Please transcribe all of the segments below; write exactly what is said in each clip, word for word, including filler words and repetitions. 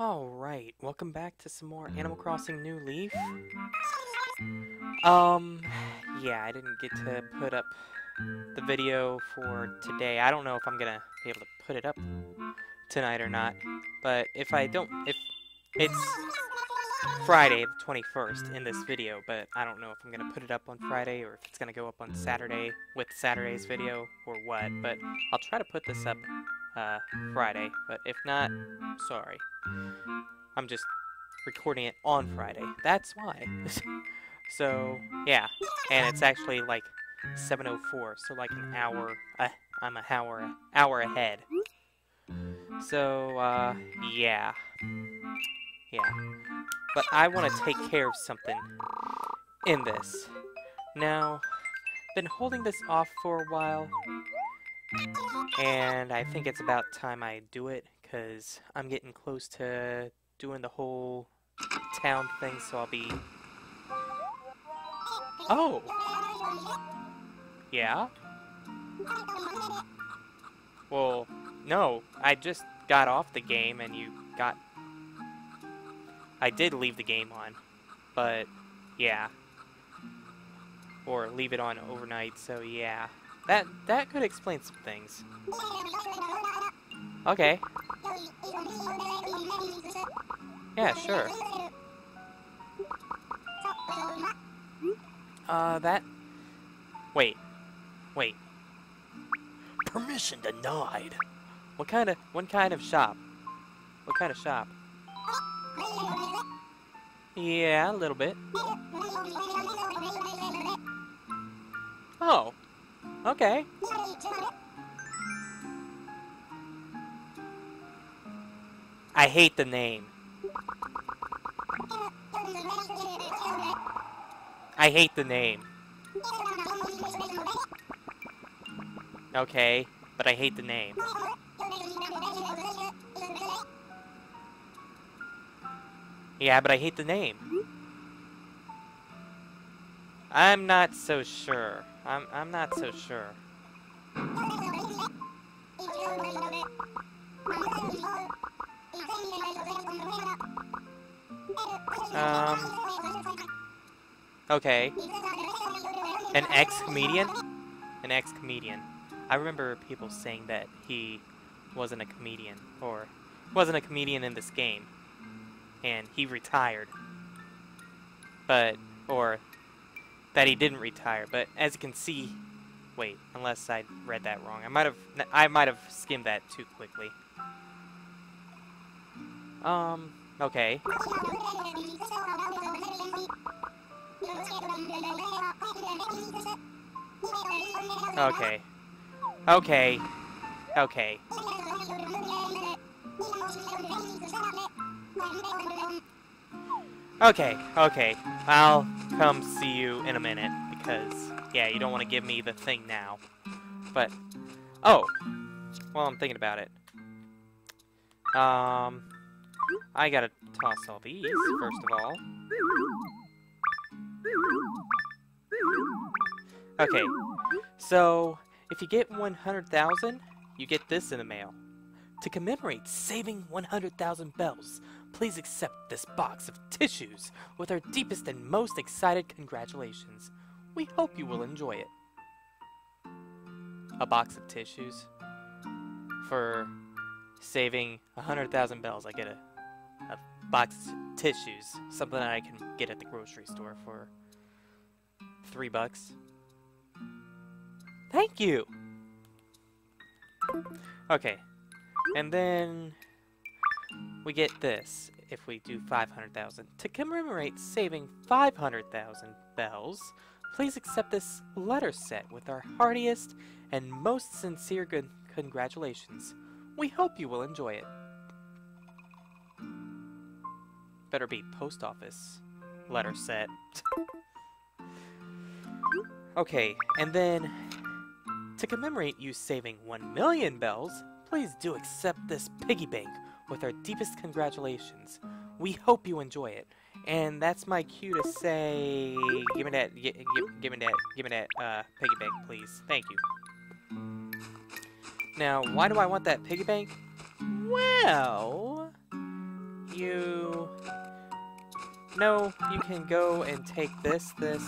Alright, welcome back to some more Animal Crossing New Leaf. Um, yeah, I didn't get to put up the video for today. I don't know if I'm gonna be able to put it up tonight or not, but if I don't, if it's Friday the twenty-first in this video, but I don't know if I'm gonna put it up on Friday or if it's gonna go up on Saturday with Saturday's video or what, but I'll try to put this up uh, Friday, but if not, sorry. I'm just recording it on Friday. That's why. So, yeah. And it's actually like seven oh four, so like an hour. Uh, I'm an hour, hour ahead. So, uh, yeah. Yeah. But I want to take care of something in this. Now, been holding this off for a while, and I think it's about time I do it. Because I'm getting close to doing the whole town thing, so I'll be... Oh! Yeah? Well, no. I just got off the game and you got... I did leave the game on. But, yeah. Or leave it on overnight, so yeah. That, that could explain some things. Okay. Yeah, sure. Uh, that... Wait. Wait. Permission denied. What kind of... What kind of shop? What kind of shop? Yeah, a little bit. Oh. Okay. I hate the name. I hate the name. Okay, but I hate the name. Yeah, but I hate the name. I'm not so sure. I'm I'm not so sure. Um. Okay. An ex-comedian? An ex-comedian. I remember people saying that he wasn't a comedian, or wasn't a comedian in this game, and he retired. But, or that he didn't retire. But as you can see, wait, unless I read that wrong, I might have. I might have skimmed that too quickly. Um. Okay. Okay. Okay. Okay. Okay, okay. I'll come see you in a minute, because, yeah, you don't want to give me the thing now. But, oh! Well, I'm thinking about it. Um... I gotta toss all these, first of all. Okay, so if you get one hundred thousand, you get this in the mail. To commemorate saving one hundred thousand bells, please accept this box of tissues with our deepest and most excited congratulations. We hope you will enjoy it. A box of tissues? For saving one hundred thousand bells, I get a... a box of tissues, something that I can get at the grocery store for three bucks. Thank you! Okay, and then we get this if we do five hundred thousand. To commemorate saving five hundred thousand bells, please accept this letter set with our heartiest and most sincere good congratulations. We hope you will enjoy it. Better be post office letter set. Okay, and then to commemorate you saving one million bells, please do accept this piggy bank with our deepest congratulations. We hope you enjoy it. And that's my cue to say, give me that, give, give me that, give me that uh, piggy bank, please. Thank you. Now, why do I want that piggy bank? Well, no, you can go and take this, this,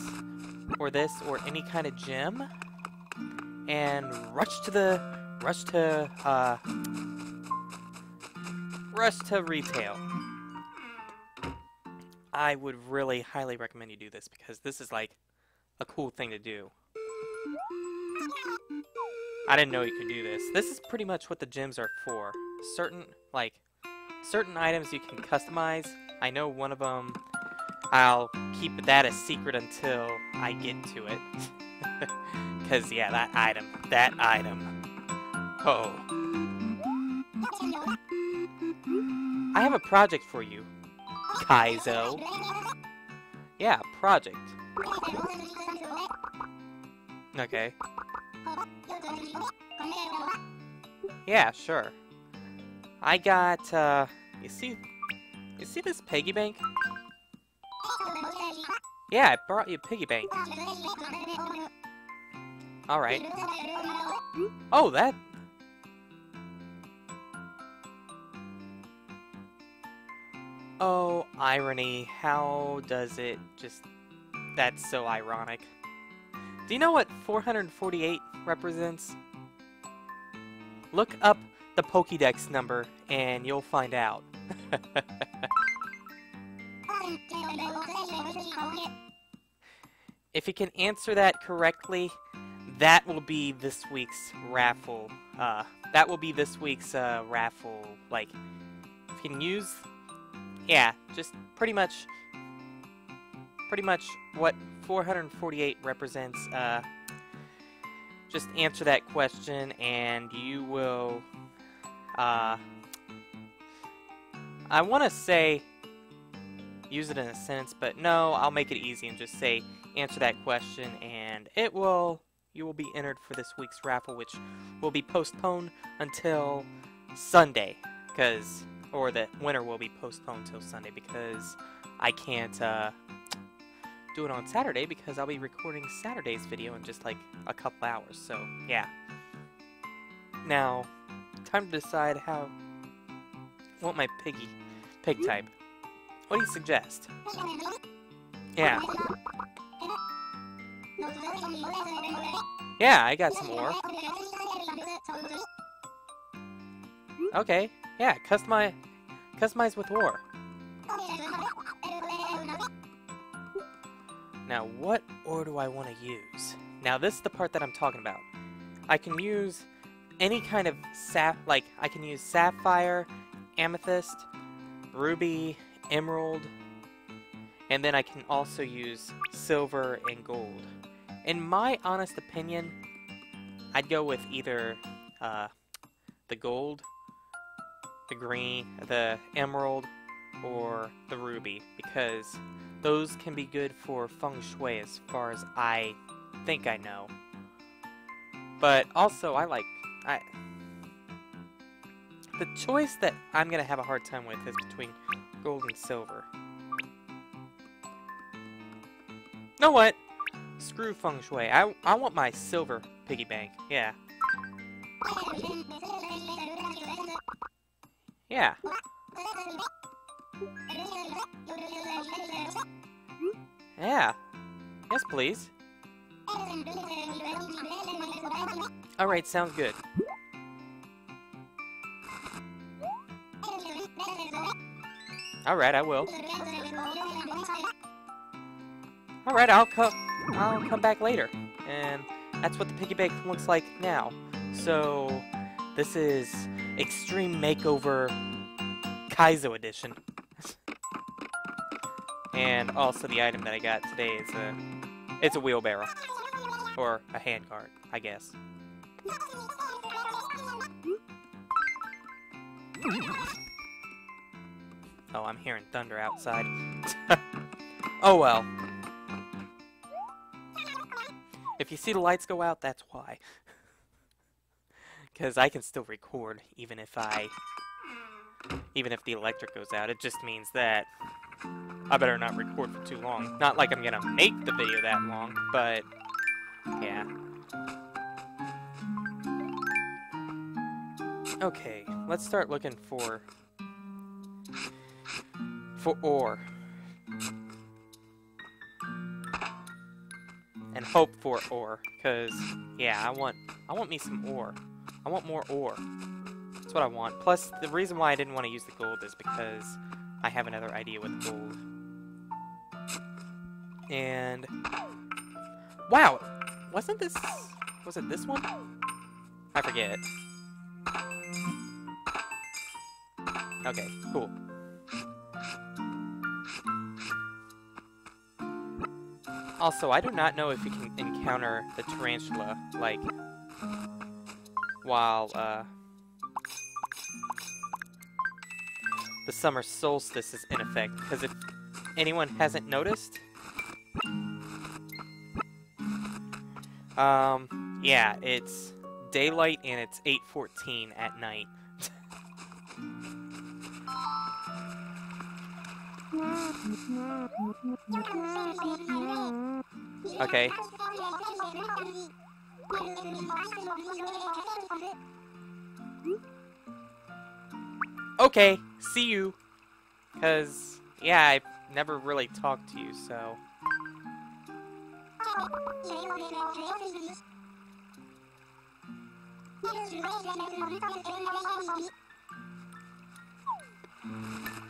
or this, or any kind of gem, and rush to the, rush to, uh, rush to retail. I would really highly recommend you do this, because this is like a cool thing to do. I didn't know you could do this. This is pretty much what the gems are for. Certain, like, certain items you can customize. I know one of them, I'll keep that a secret until I get to it. Because, yeah, that item. That item. Oh. I have a project for you, Kaizo. Yeah, project. Okay. Yeah, sure. I got, uh, you see, you see this piggy bank? Yeah, I brought you a piggy bank. Alright. Oh, that... Oh, irony. How does it just... That's so ironic. Do you know what four hundred forty-eight represents? Look up the Pokédex number and you'll find out. If you can answer that correctly, that will be this week's raffle. Uh, that will be this week's uh, raffle. Like, if you can use... Yeah, just pretty much... Pretty much what four hundred forty-eight represents, uh, just answer that question and you will, uh, I want to say use it in a sentence, but no, I'll make it easy and just say answer that question and it will, you will be entered for this week's raffle, which will be postponed until Sunday, because, or the winner will be postponed till Sunday, because I can't, uh, do it on Saturday because I'll be recording Saturday's video in just like a couple hours, so yeah. Now, time to decide how I want my piggy pig type. What do you suggest? Yeah. Yeah, I got some more. Okay, yeah, customize customize with ore. Now, what ore do I want to use? Now, this is the part that I'm talking about. I can use any kind of sap, like, I can use sapphire, amethyst, ruby, emerald, and then I can also use silver and gold. In my honest opinion, I'd go with either uh, the gold, the green, the emerald, or the ruby, because those can be good for feng shui as far as I think I know. But also, I like... I the choice that I'm going to have a hard time with is between gold and silver. You know what? Screw feng shui. I, I want my silver piggy bank. Yeah. Yeah. Yeah. Yes, please. Alright, sounds good. Alright, I will. Alright, I'll come I'll come back later. And that's what the piggy bank looks like now. So this is Extreme Makeover Kaizo Edition. And also the item that I got today is a, it's a wheelbarrow. Or a handcart, I guess. Oh, I'm hearing thunder outside. Oh well. If you see the lights go out, that's why. Because I can still record, even if I... Even if the electric goes out, it just means that... I better not record for too long. Not like I'm gonna make the video that long, but yeah. Okay, let's start looking for for ore. and hope for ore, because yeah, I want I want me some ore. I want more ore. That's what I want. Plus, the reason why I didn't want to use the gold is because I have another idea with gold. And wow, wasn't this? Was it this one? I forget. Okay, cool. Also, I do not know if you can encounter the tarantula, like, while, uh, the summer solstice is in effect, because if anyone hasn't noticed, um, yeah, it's daylight and it's eight fourteen at night. Okay. Okay, see you. Cause, yeah, I never really talked to you, so.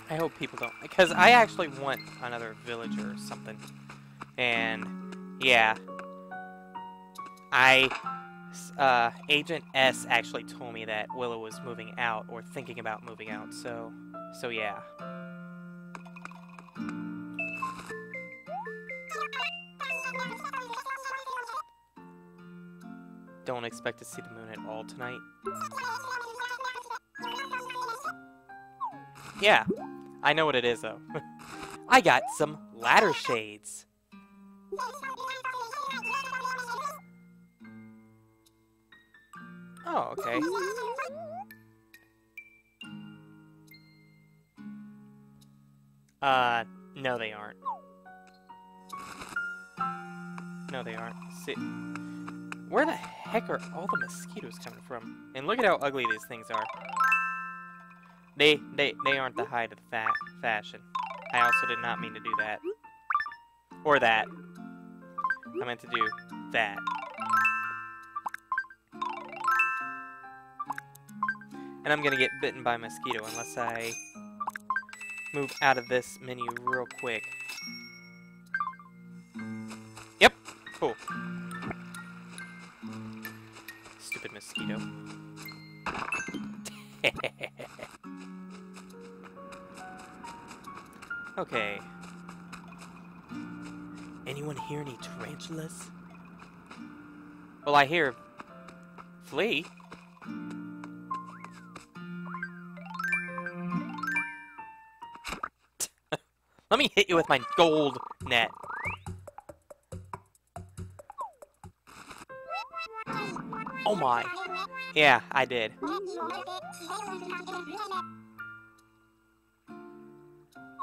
I hope people don't, because I actually want another villager or something, and yeah, I, uh, Agent S actually told me that Willow was moving out, or thinking about moving out, so, so yeah. Don't expect to see the moon at all tonight. Yeah, I know what it is, though. I got some ladder shades. Oh, okay. Uh, no they aren't. No they aren't. See, where the heck are all the mosquitoes coming from? And look at how ugly these things are. They, they, they aren't the height of the fa fashion. I also did not mean to do that. Or that. I meant to do that. And I'm gonna get bitten by a mosquito unless I move out of this menu real quick. Yep, cool. Stupid mosquito. Okay. Anyone hear any tarantulas? Well, I hear flea. Let me hit you with my gold net. Oh my. Yeah, I did.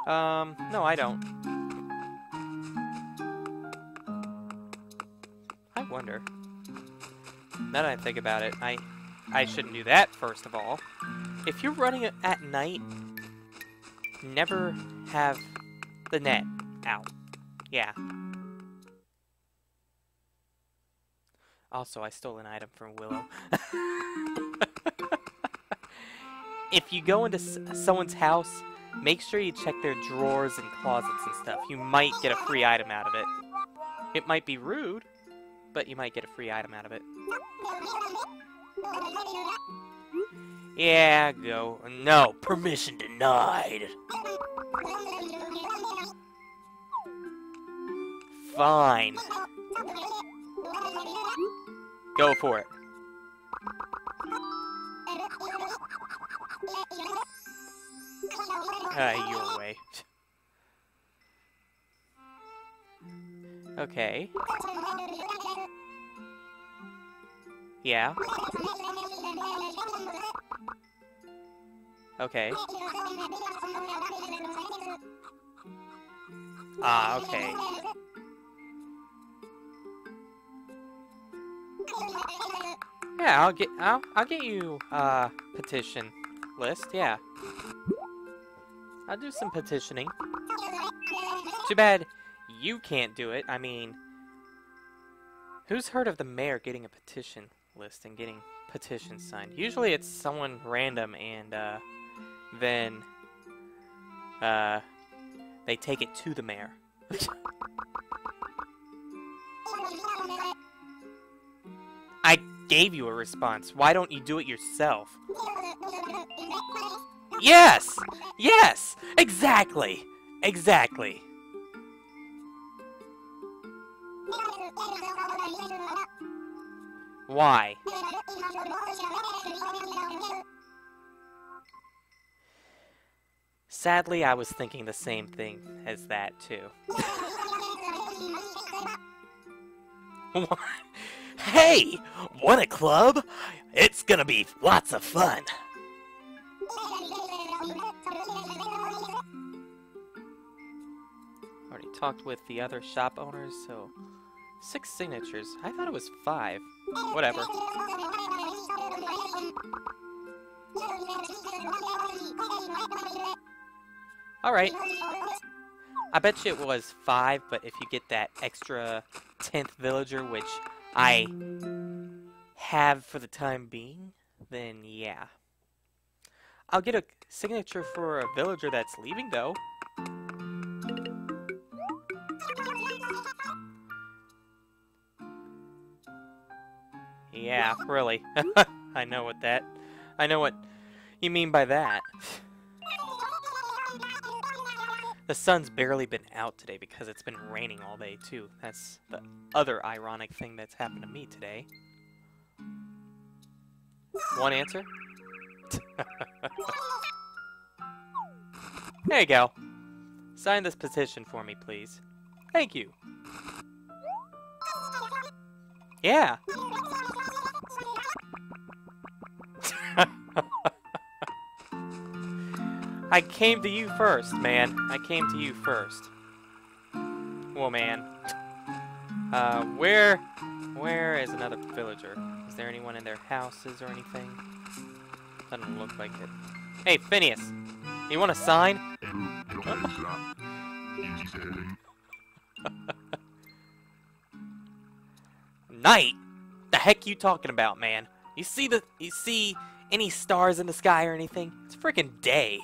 Um, no, I don't. I wonder. Now that I think about it, I I shouldn't do that, first of all. If you're running at night, never have the net out. Yeah. Also, I stole an item from Willow. If you go into s someone's house, make sure you check their drawers and closets and stuff. You might get a free item out of it. It might be rude, but you might get a free item out of it. Yeah, go. No, permission denied. Fine. Go for it. Uh, your way. Okay. Yeah. Okay. Ah, okay. Yeah, I'll get I'll I'll get you uh petition list, yeah. I'll do some petitioning. Too bad you can't do it. I mean, Who's heard of the mayor getting a petition list and getting petitions signed? Usually it's someone random and uh, then uh, they take it to the mayor. I gave you a response. Why don't you do it yourself? Yes! Yes! Exactly! Exactly! Why? Sadly, I was thinking the same thing as that, too. What? Hey! Want a club? It's gonna be lots of fun! Already talked with the other shop owners, so... Six signatures. I thought it was five. Whatever. Alright. I bet you it was five, but if you get that extra tenth villager, which I have for the time being, then yeah. I'll get a signature for a villager that's leaving, though. Yeah, really. I know what that... I know what you mean by that. The sun's barely been out today because it's been raining all day, too. That's the other ironic thing that's happened to me today. One answer? There you go. Sign this petition for me, please. Thank you. Yeah. I came to you first, man. I came to you first. Well, man. Uh, where... Where is another villager? Is there anyone in their houses or anything? Doesn't look like it. Hey, Phineas! You want a sign? Night? The heck you talking about, man? You see the... You see... Any stars in the sky or anything? It's freaking day.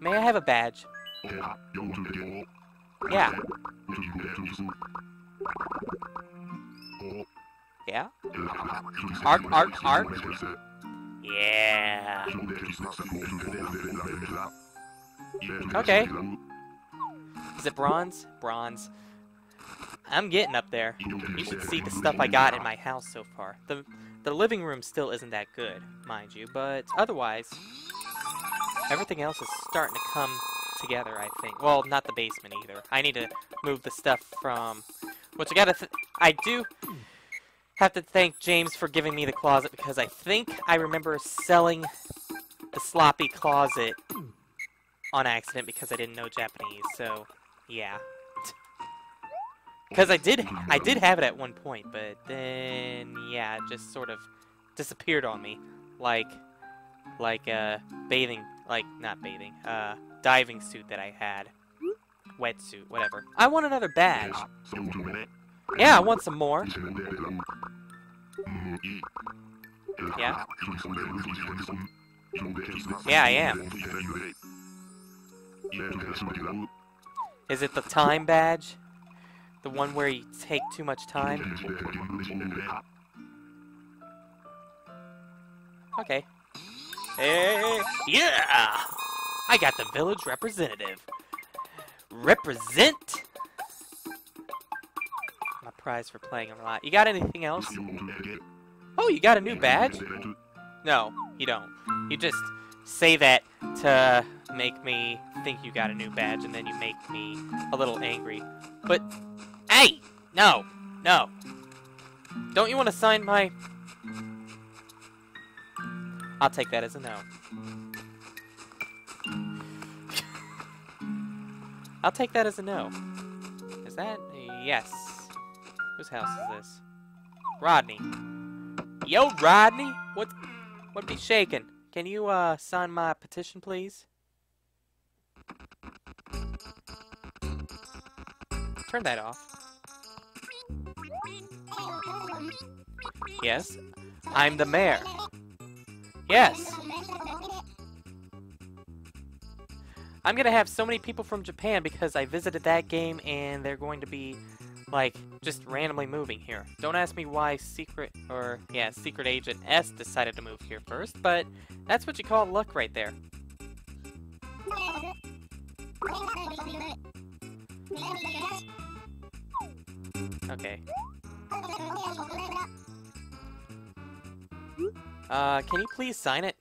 May I have a badge? Yeah. Yeah? Arc, arc, arc. Yeah. Okay. Is it bronze? Bronze. I'm getting up there. You should see the stuff I got in my house so far. The... The living room still isn't that good, mind you, but otherwise, everything else is starting to come together, I think. Well, not the basement either. I need to move the stuff from... Which I gotta... Th I do have to thank James for giving me the closet, because I think I remember selling the sloppy closet on accident because I didn't know Japanese, so yeah. Because I did, I did have it at one point, but then, yeah, it just sort of disappeared on me, like, like a bathing, like, not bathing, uh, diving suit that I had, wetsuit, whatever. I want another badge. Yeah, I want some more. Yeah. Yeah, I am. Is it the time badge? The one where you take too much time? Okay. Hey, yeah! I got the village representative. Represent! My prize for playing a lot. You got anything else? Oh, you got a new badge? No, you don't. You just say that to make me think you got a new badge, and then you make me a little angry. But... Hey! No! No! Don't you want to sign my... I'll take that as a no. I'll take that as a no. Is that... Yes. Whose house is this? Rodney. Yo, Rodney! What... What be shaking? Can you, uh, sign my petition, please? Turn that off. Yes? I'm the mayor. Yes! I'm gonna have so many people from Japan because I visited that game and they're going to be, like, just randomly moving here. Don't ask me why Secret, or, yeah, Secret Agent S decided to move here first, but that's what you call luck right there. Okay. Uh, can you please sign it?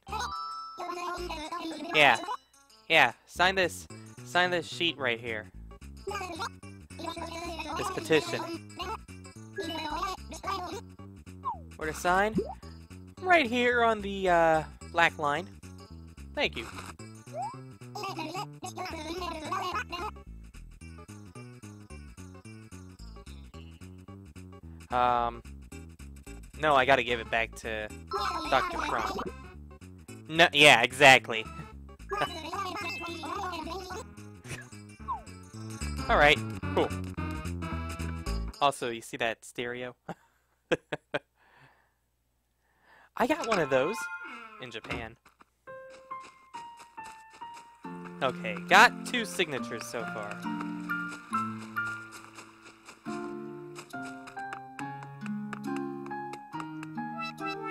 Yeah. Yeah, sign this, sign this sheet right here. This petition. Where to sign? Right here on the, uh, black line. Thank you. Um, no, I gotta give it back to Doctor Croc. No, yeah, exactly. Alright, cool. Also, you see that stereo? I got one of those in Japan. Okay, got two signatures so far.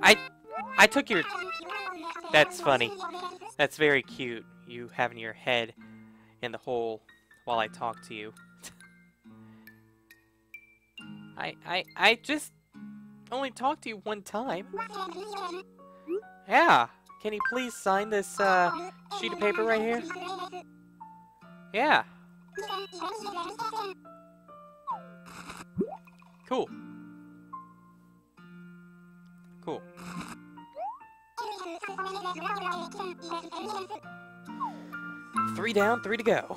I I took your... That's funny. That's very cute, you having your head in the hole while I talk to you. I, I, I just only talked to you one time. Yeah, can you please sign this uh, sheet of paper right here? Yeah. Cool. Cool. Three down, three to go.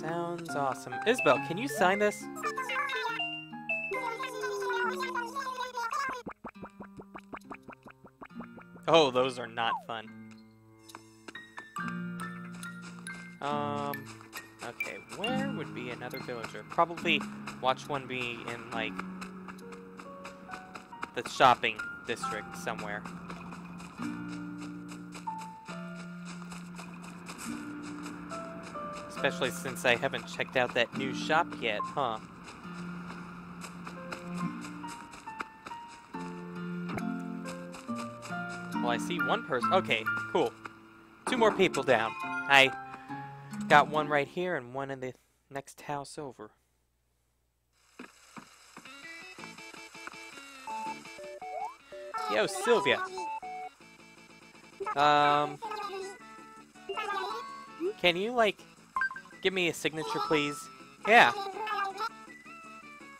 Sounds awesome. Isabelle, can you sign this? Oh, those are not fun. Um, okay, where would be another villager? Probably watch one be in, like, the shopping district somewhere. Especially since I haven't checked out that new shop yet, huh? Well, I see one person. Okay, cool. Two more people down. I got one right here and one in the next house over. Yo, Sylvia. Um, can you, like, give me a signature, please? Yeah.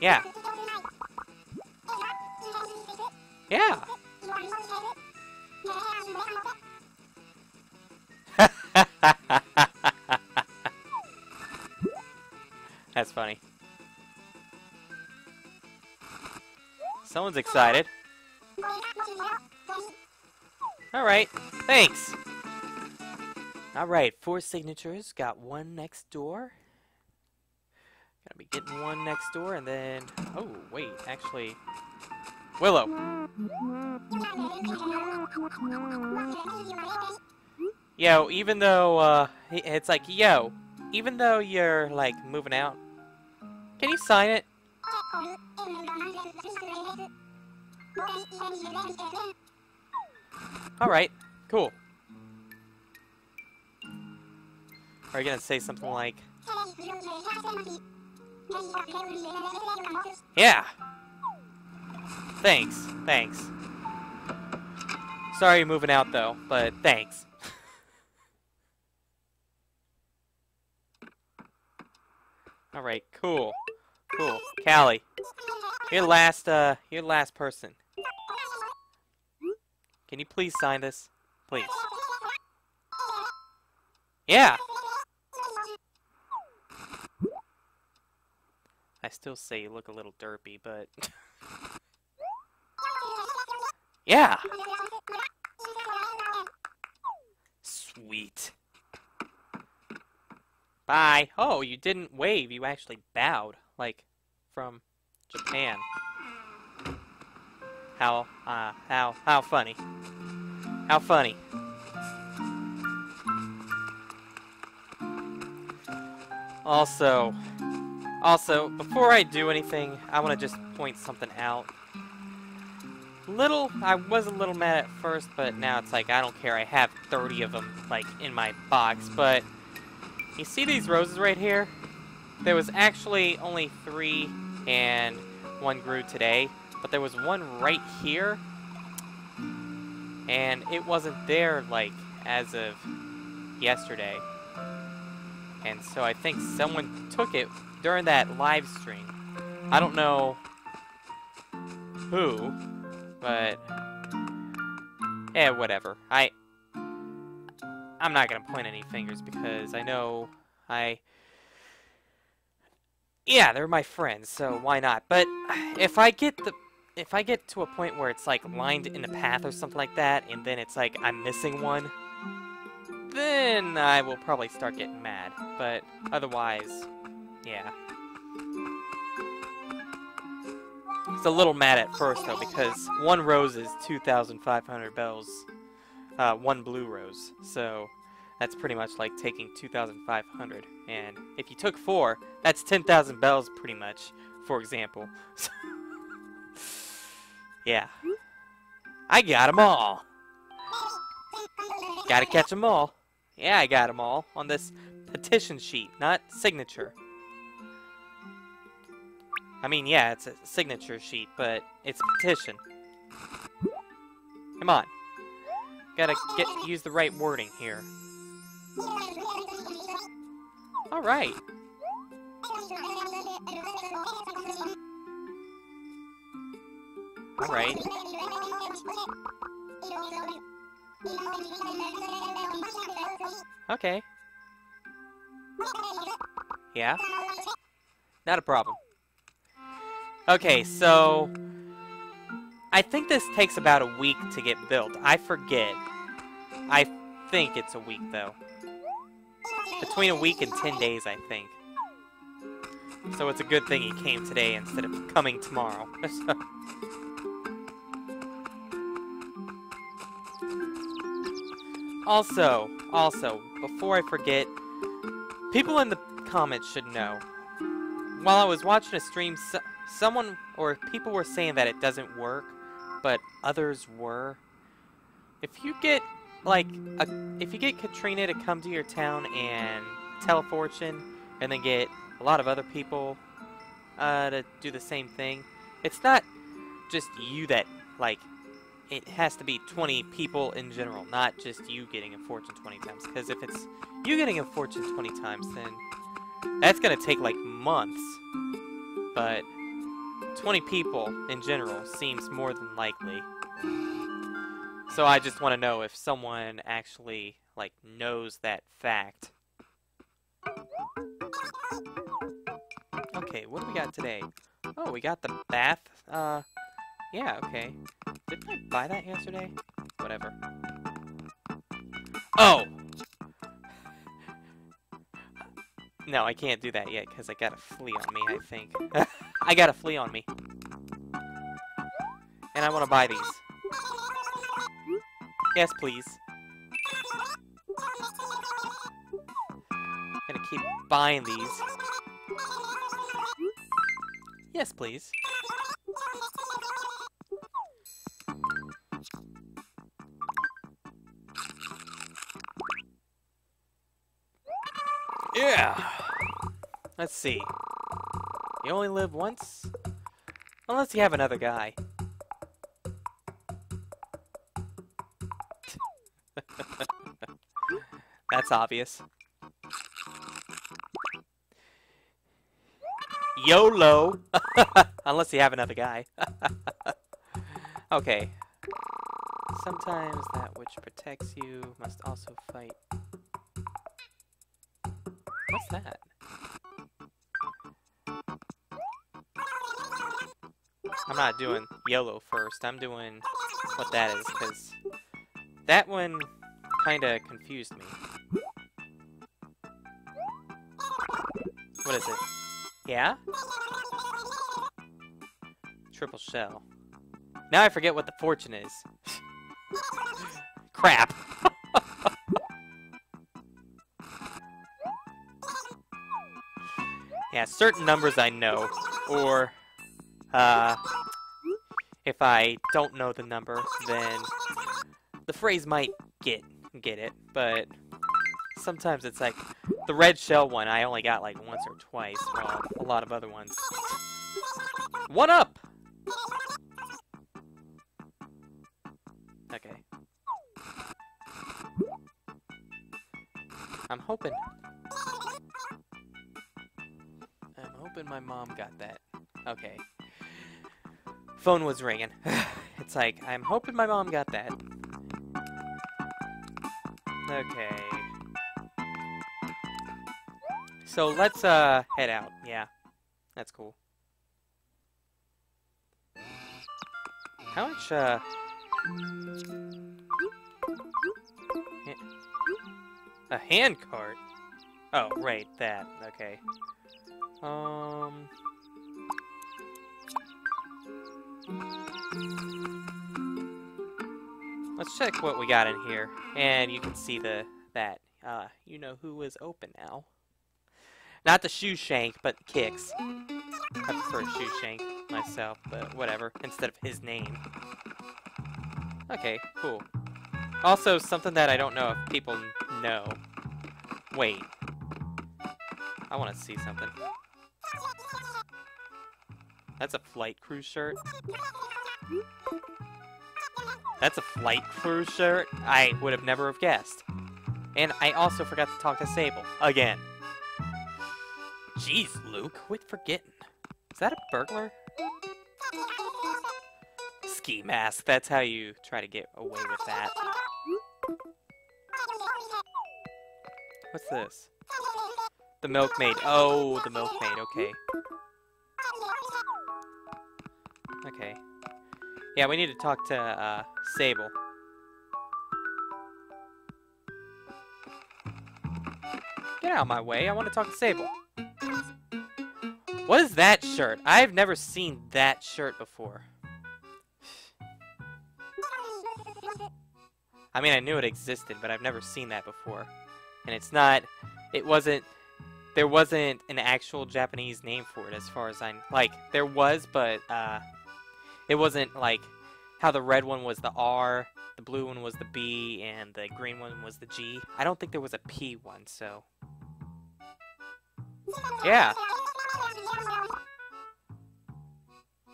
Yeah. Yeah. That's funny. Someone's excited. Alright, thanks. Alright, four signatures. Got one next door. Gotta be getting one next door, and then... Oh, wait, actually... Willow. Yo, even though, uh... It's like, yo, even though you're, like, moving out, can you sign it? Alright, cool. Are you gonna say something like... Yeah! Thanks, thanks. Sorry you're moving out though, but thanks. Alright, cool. Cool. Callie. You're last, uh, you're last person. Can you please sign this? Please. Yeah! I still say you look a little derpy, but... Yeah! Sweet. Bye. Oh, you didn't wave. You actually bowed. Like, from Japan. How, uh, how, how funny. How funny. Also, also, before I do anything, I want to just point something out. Little, I was a little mad at first, but now it's like, I don't care, I have thirty of them, like, in my box, but you see these roses right here? There was actually only three, and one grew today, but there was one right here, and it wasn't there, like, as of yesterday, and so I think someone took it during that live stream. I don't know who, but, eh, whatever. I, I'm not gonna point any fingers because I know I, yeah, they're my friends, so why not? But if I get the, if I get to a point where it's like lined in a path or something like that, and then it's like I'm missing one, then I will probably start getting mad. But otherwise, yeah. I was a little mad at first, though, because one rose is two thousand five hundred bells, uh, one blue rose, so that's pretty much like taking two thousand five hundred, and if you took four, that's ten thousand bells, pretty much, for example. Yeah. I got them all! Gotta catch them all. Yeah, I got them all on this petition sheet, not signature. I mean, yeah, it's a signature sheet, but it's a petition. Come on. Gotta get use the right wording here. Alright. Alright. Okay. Yeah. Not a problem. Okay, so I think this takes about a week to get built. I forget. I think it's a week, though. Between a week and ten days, I think. So it's a good thing he came today instead of coming tomorrow. Also, also, before I forget, people in the comments should know. While I was watching a stream, so someone, or people were saying that it doesn't work, but others were. If you get, like, a, if you get Katrina to come to your town and tell a fortune, and then get a lot of other people uh, to do the same thing, it's not just you that, like, it has to be twenty people in general, not just you getting a fortune twenty times. Because if it's you getting a fortune twenty times, then that's going to take, like, months. But twenty people in general seems more than likely. So I just want to know if someone actually, like, knows that fact. Okay, what do we got today? Oh, we got the bath. Uh, yeah, okay. Didn't I buy that yesterday? Whatever. Oh! No, I can't do that yet, because I got a flea on me, I think. I got a flea on me. And I want to buy these. Yes, please. I'm gonna keep buying these. Yes, please. Yeah! Let's see. You only live once? Unless you have another guy. That's obvious. YOLO! Unless you have another guy. Okay. Sometimes that which protects you must also fight. What's that? I'm not doing yellow first. I'm doing what that is, because that one kind of confused me. What is it? Yeah? Triple shell. Now I forget what the fortune is. Crap. Yeah, certain numbers I know, or uh, if I don't know the number, then the phrase might get get it, but sometimes it's like the red shell one I only got like once or twice, while a lot of other ones. One up! Okay. I'm hoping... I'm hoping my mom got that. Okay. Phone was ringing. It's like, I'm hoping my mom got that. Okay. So let's uh head out. Yeah. That's cool. How much uh a hand cart? Oh, right, that. Okay. Um Let's check what we got in here. And you can see the that uh you know who is open now. Not the shoe shank, but Kicks. I prefer shoe shank myself, but whatever, instead of his name. Okay, cool. Also, something that I don't know if people know. Wait. I want to see something. That's a flight crew shirt. That's a flight crew shirt? I would have never have guessed. And I also forgot to talk to Sable. Again. Jeez, Luke, quit forgetting. Is that a burglar? Ski mask, that's how you try to get away with that. What's this? The milkmaid. Oh, the milkmaid, okay. Okay. Yeah, we need to talk to uh, Sable. Get out of my way, I want to talk to Sable. What is that shirt? I've never seen that shirt before. I mean, I knew it existed, but I've never seen that before. And it's not... It wasn't... There wasn't an actual Japanese name for it, as far as I... Like, there was, but... uh, it wasn't, like, how the red one was the R, the blue one was the B, and the green one was the G. I don't think there was a P one, so... Yeah.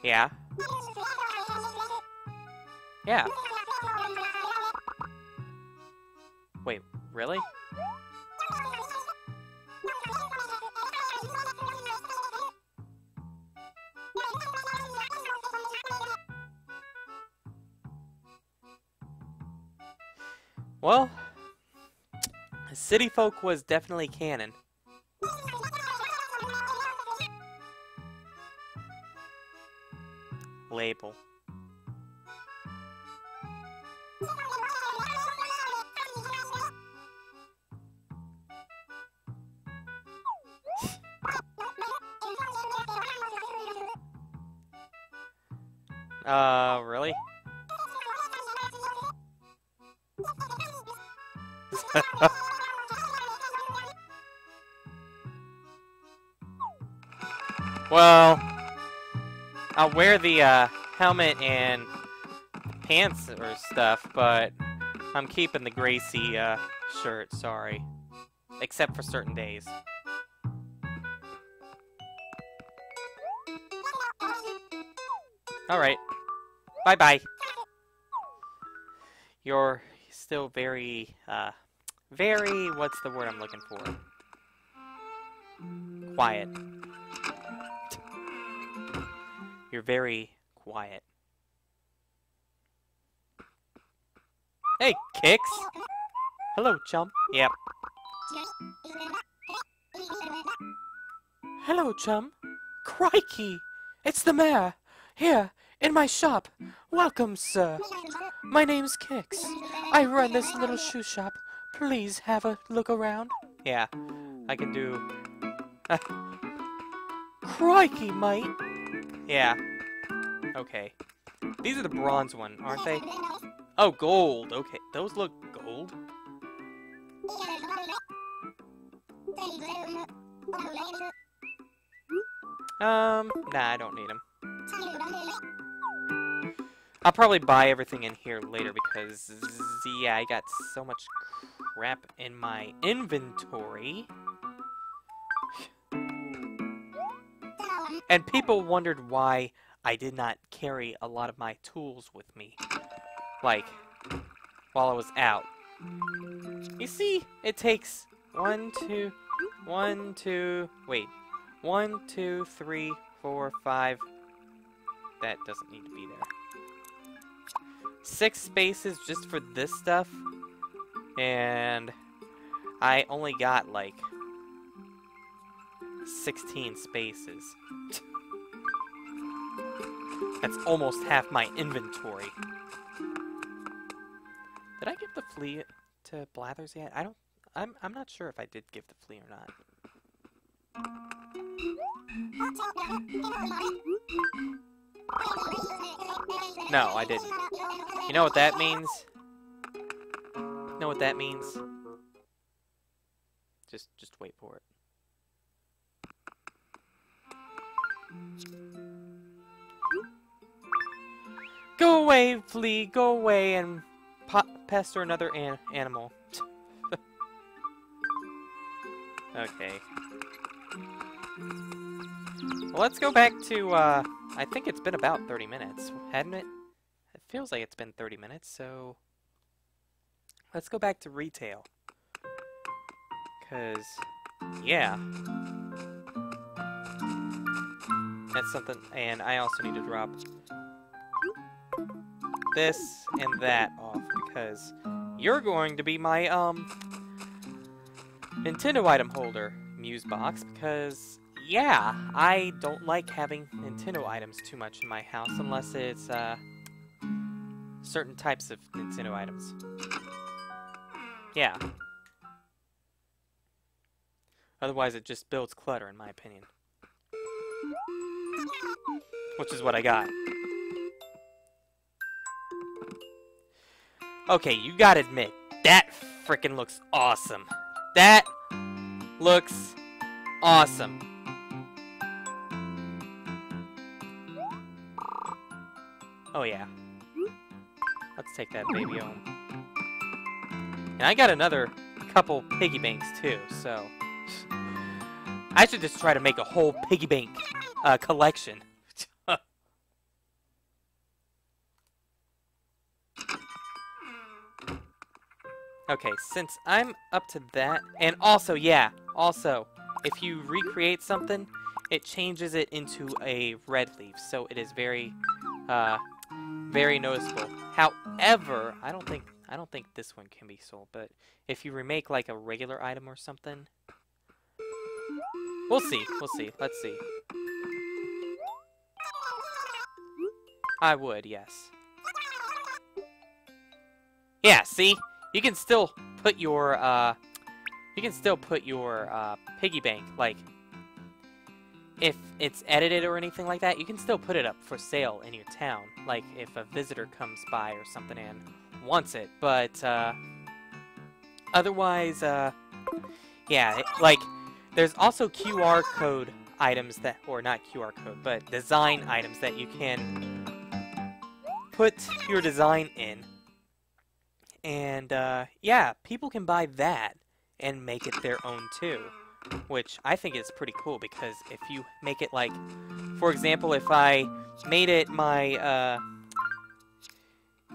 Yeah. Yeah. Wait, really? Well, City Folk was definitely canon. Label. Uh, really? Well, I'll wear the uh, helmet and pants or stuff, but I'm keeping the Gracie uh, shirt, sorry. Except for certain days. Alright. Bye-bye. You're still very, uh, very, what's the word I'm looking for? Quiet. You're very quiet. Hey, Kicks! Hello, chum. Yep. Hello, chum. Crikey! It's the mayor! Here, in my shop. Welcome, sir. My name's Kicks. I run this little shoe shop. Please have a look around. Yeah, I can do... Uh... Crikey, mate! Yeah. Okay. These are the bronze one, aren't they? Oh, gold. Okay, those look gold. Um, nah, I don't need them. I'll probably buy everything in here later because, yeah, I got so much crap in my inventory. And people wondered why I did not carry a lot of my tools with me, like, while I was out. You see, it takes one, two, one, two, wait, one, two, three, four, five, that doesn't need to be there. Six spaces just for this stuff, and I only got like sixteen spaces. That's almost half my inventory. Did I give the flea to Blathers yet? I don't. I'm. I'm not sure if I did give the flea or not. No, I didn't. You know what that means? You know what that means? Just, just wait for it. Go away, flea! Go away and pop pester another an animal. Okay. Well, let's go back to. Uh, I think it's been about thirty minutes, hadn't it? It feels like it's been thirty minutes, so let's go back to retail. Cause, yeah. That's something, and I also need to drop this and that off, because you're going to be my, um, Nintendo item holder, Musebox, because, yeah, I don't like having Nintendo items too much in my house, unless it's, uh, certain types of Nintendo items. Yeah. Otherwise, it just builds clutter, in my opinion. Which is what I got. Okay, you gotta admit, that frickin' looks awesome. That looks awesome. Oh yeah. Let's take that baby home. And I got another couple piggy banks too, so... I should just try to make a whole piggy bank uh, collection. Okay, since I'm up to that, and also, yeah, also, if you recreate something, it changes it into a red leaf, so it is very, uh, very noticeable. However, I don't think, I don't think this one can be sold, but if you remake, like, a regular item or something, we'll see, we'll see, let's see. I would, yes. Yeah, see? You can still put your, uh, you can still put your, uh, piggy bank, like, if it's edited or anything like that, you can still put it up for sale in your town, like, if a visitor comes by or something and wants it, but, uh, otherwise, uh, yeah, it, like, there's also Q R code items that, or not Q R code, but design items that you can put your design in. And, uh, yeah, people can buy that and make it their own, too, which I think is pretty cool, because if you make it, like, for example, if I made it my, uh,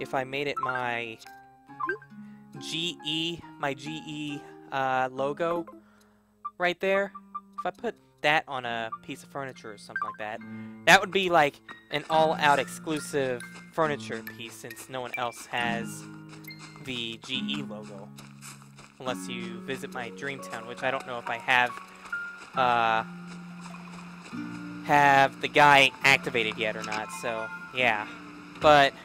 if I made it my G E, my G E, uh, logo right there, if I put that on a piece of furniture or something like that, that would be, like, an all-out exclusive furniture piece, since no one else has the G E logo, unless you visit my Dreamtown, which I don't know if I have uh, have the guy activated yet or not, so yeah, but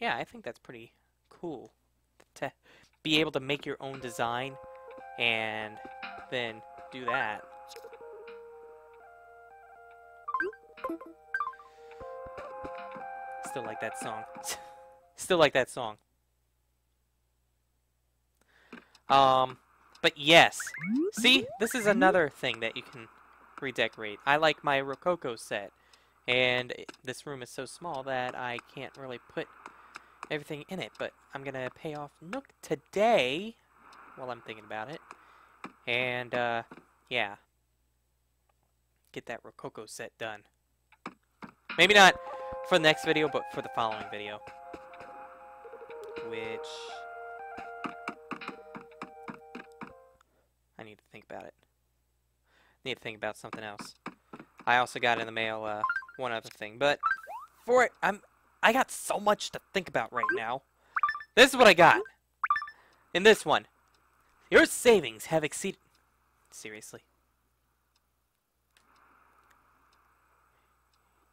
yeah, I think that's pretty cool to be able to make your own design and then do that. Still like that song. Still like that song. Um, but yes. See? This is another thing that you can redecorate. I like my Rococo set. And this room is so small that I can't really put everything in it. But I'm going to pay off Nook today while I'm thinking about it. And, uh, yeah. Get that Rococo set done. Maybe not for the next video, but for the following video. Which... I need to think about it. I need to think about something else. I also got in the mail, uh, one other thing. But, for it, I'm... I got so much to think about right now. This is what I got. In this one. Your savings have exceeded... Seriously.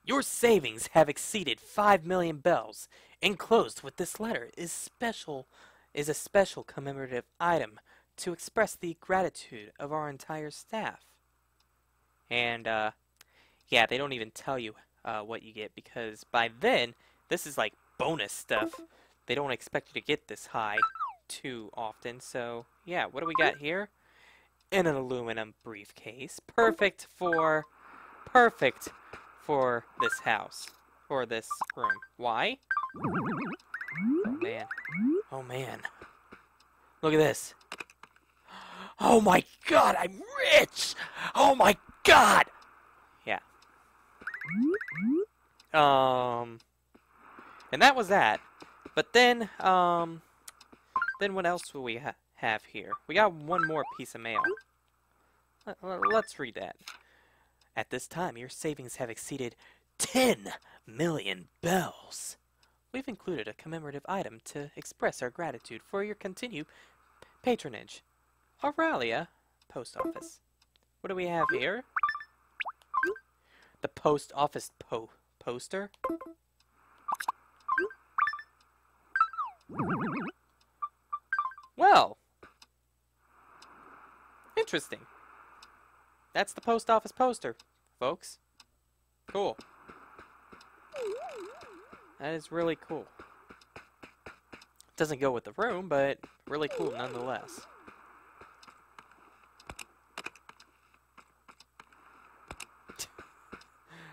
Your savings have exceeded five million bells. Enclosed with this letter is special is a special commemorative item to express the gratitude of our entire staff. And, uh, yeah, they don't even tell you uh, what you get, because by then, this is like bonus stuff. They don't expect you to get this high too often. So, yeah, what do we got here? An aluminum briefcase. Perfect for... Perfect... for this house, or this room. Why? Oh man, oh man. Look at this. Oh my god, I'm rich! Oh my god! Yeah. Um, and that was that. But then, um, then what else will we ha have here? We got one more piece of mail. Let's read that. At this time, your savings have exceeded ten million bells. We've included a commemorative item to express our gratitude for your continued patronage. Auralia, post office. What do we have here? The post office po poster. Well, interesting. That's the post office poster, folks. Cool. That is really cool. Doesn't go with the room, but really cool nonetheless.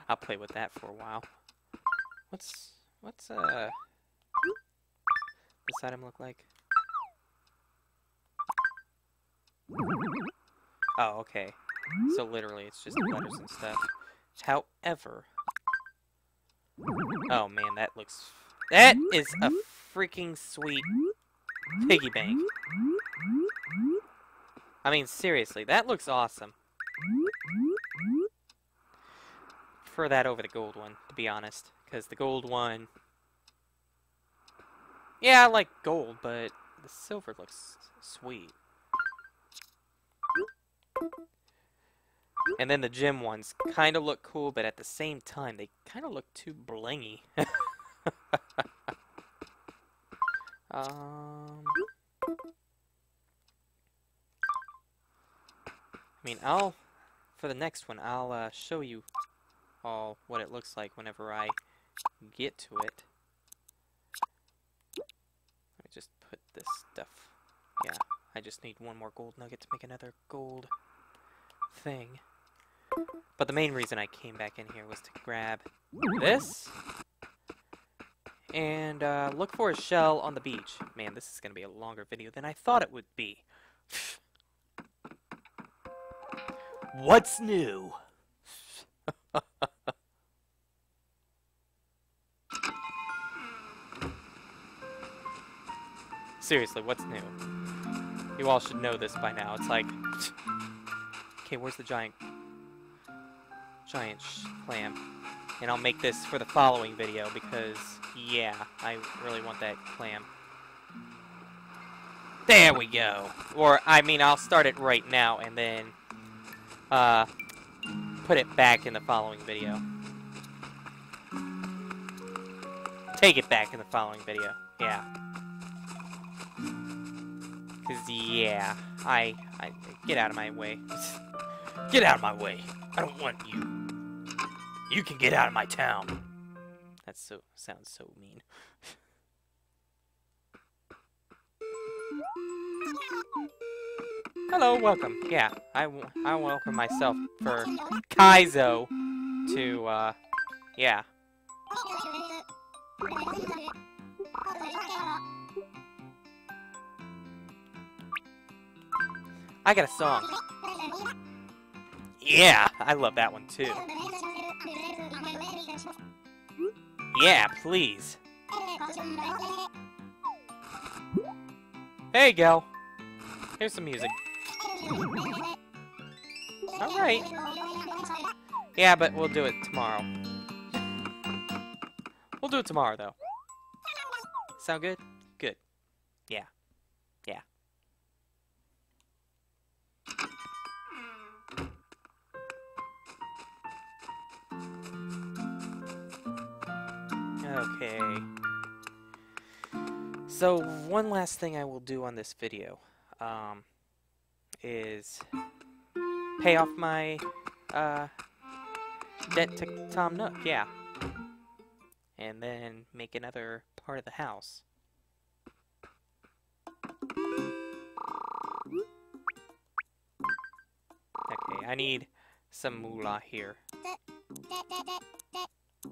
I'll play with that for a while. What's what's uh this item look like? Oh, okay. So literally, it's just letters and stuff. However... Oh man, that looks... That is a freaking sweet piggy bank. I mean, seriously, that looks awesome. I prefer that over the gold one, to be honest. Because the gold one... Yeah, I like gold, but the silver looks sweet. And then the gym ones kind of look cool, but at the same time, they kind of look too blingy. um, I mean, I'll... For the next one, I'll uh, show you all what it looks like whenever I get to it. Let me just put this stuff... Yeah, I just need one more gold nugget to make another gold thing. But the main reason I came back in here was to grab this. And uh, look for a shell on the beach. Man, this is going to be a longer video than I thought it would be. What's new? Seriously, what's new? You all should know this by now. It's like... Okay, where's the giant... giant clam? And I'll make this for the following video because, yeah, I really want that clam. There we go! Or, I mean, I'll start it right now and then uh, put it back in the following video. Take it back in the following video. Yeah. Because, yeah, I, I... Get out of my way. Get out of my way. I don't want you. You can get out of my town. That so sounds so mean. Hello, welcome. Yeah, I, w I welcome myself for Kaizo to, uh, yeah. I got a song. Yeah, I love that one too. Yeah, please. There you go. Here's some music. Alright. Yeah, but we'll do it tomorrow. We'll do it tomorrow, though. Sound good? Good. Yeah. Yeah. Okay. So, one last thing I will do on this video. Um, is pay off my uh, debt to Tom Nook, yeah. And then make another part of the house. Okay, I need some moolah here.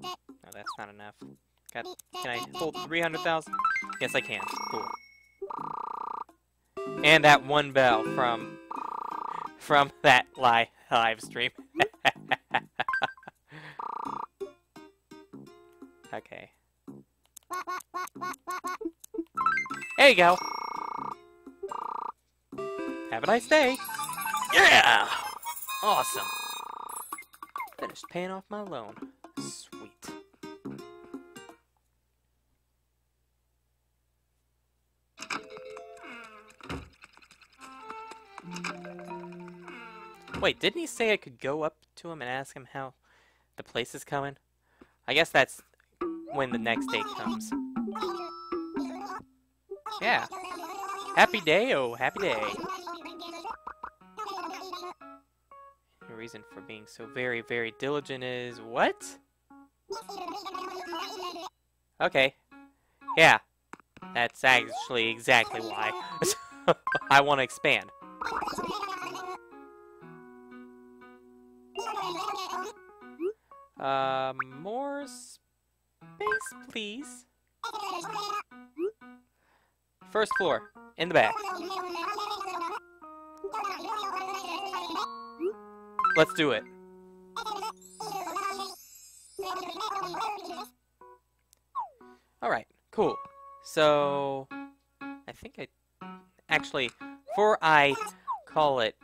No, that's not enough. Got, can I hold three hundred thousand? Yes, I can. Cool. And that one bell from from that li live stream. Okay. There you go. Have a nice day. Yeah. Awesome. Finished paying off my loan. Sweet. Wait, didn't he say I could go up to him and ask him how the place is coming? I guess that's when the next day comes. Yeah. Happy day, oh, happy day. The reason for being so very, very diligent is what? Okay. Yeah. That's actually exactly why. I want to expand. Uh, more space, please. First floor, in the back. Let's do it. Alright, cool. So, I think I... Actually, before I call it...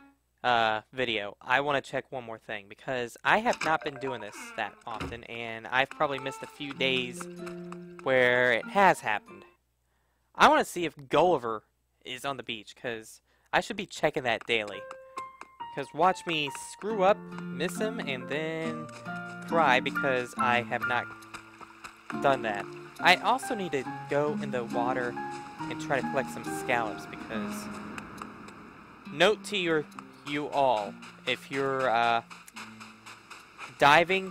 Uh, video, I want to check one more thing, because I have not been doing this that often, and I've probably missed a few days where it has happened. I want to see if Gulliver is on the beach, because I should be checking that daily. Because watch me screw up, miss him, and then cry because I have not done that. I also need to go in the water and try to collect some scallops, because note to your you all, if you're uh, diving,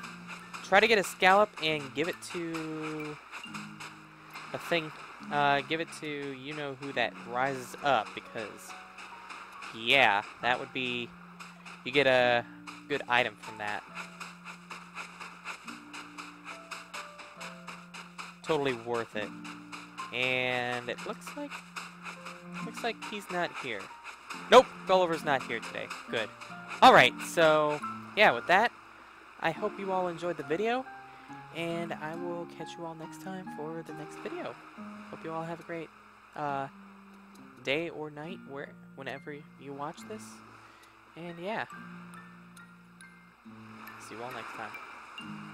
try to get a scallop and give it to a thing, uh, give it to you know who that rises up, because yeah, that would be, you get a good item from that. Totally worth it. And it looks like looks like he's not here. Nope, Gulliver's not here today. Good. Alright, so, yeah, with that, I hope you all enjoyed the video, and I will catch you all next time for the next video. Hope you all have a great uh, day or night, where, whenever you watch this, and yeah, see you all next time.